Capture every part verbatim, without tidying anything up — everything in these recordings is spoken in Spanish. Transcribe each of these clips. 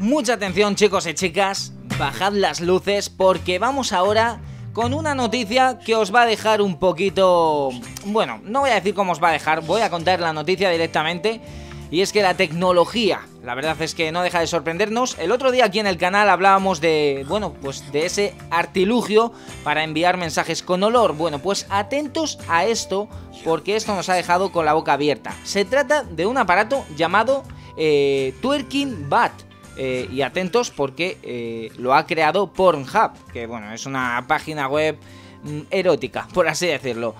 Mucha atención, chicos y chicas, bajad las luces porque vamos ahora con una noticia que os va a dejar un poquito... Bueno, no voy a decir cómo os va a dejar, voy a contar la noticia directamente. Y es que la tecnología, la verdad es que no deja de sorprendernos. El otro día aquí en el canal hablábamos de, bueno, pues de ese artilugio para enviar mensajes con olor. Bueno, pues atentos a esto porque esto nos ha dejado con la boca abierta. Se trata de un aparato llamado eh, Twerking Bat. Eh, y atentos porque eh, lo ha creado Pornhub, que bueno, es una página web mm, erótica, por así decirlo.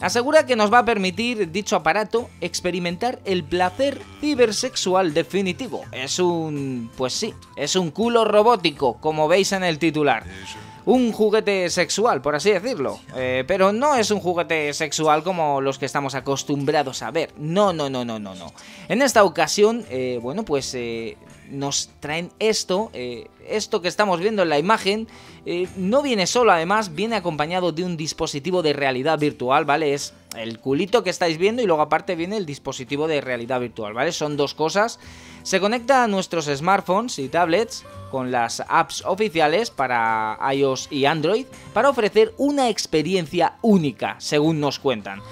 Asegura que nos va a permitir dicho aparato experimentar el placer cibersexual definitivo. Es un... pues sí, es un culo robótico, como veis en el titular. Un juguete sexual, por así decirlo. Eh, pero no es un juguete sexual como los que estamos acostumbrados a ver. No, no, no, no, no, no. En esta ocasión, eh, bueno, pues... Eh, nos traen esto, eh, esto que estamos viendo en la imagen, eh, no viene solo, además, viene acompañado de un dispositivo de realidad virtual, ¿vale? Es el culito que estáis viendo y luego aparte viene el dispositivo de realidad virtual, ¿vale? Son dos cosas. Se conecta a nuestros smartphones y tablets con las apps oficiales para iOS y Android para ofrecer una experiencia única, según nos cuentan.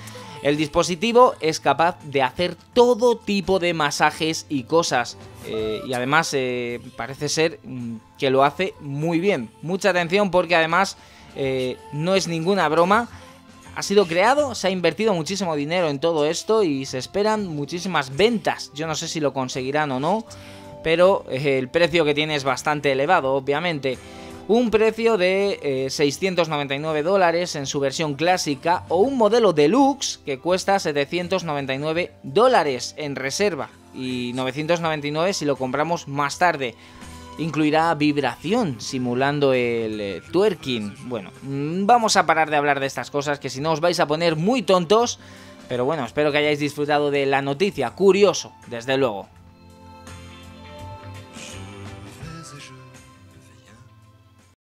El dispositivo es capaz de hacer todo tipo de masajes y cosas, eh, y además eh, parece ser que lo hace muy bien. Mucha atención porque además eh, no es ninguna broma, ha sido creado, se ha invertido muchísimo dinero en todo esto y se esperan muchísimas ventas. Yo no sé si lo conseguirán o no, pero eh, el precio que tiene es bastante elevado, obviamente. Un precio de eh, seiscientos noventa y nueve dólares en su versión clásica o un modelo deluxe que cuesta setecientos noventa y nueve dólares en reserva y novecientos noventa y nueve si lo compramos más tarde. Incluirá vibración simulando el eh, twerking. Bueno, vamos a parar de hablar de estas cosas que si no os vais a poner muy tontos, pero bueno, espero que hayáis disfrutado de la noticia, curioso, desde luego.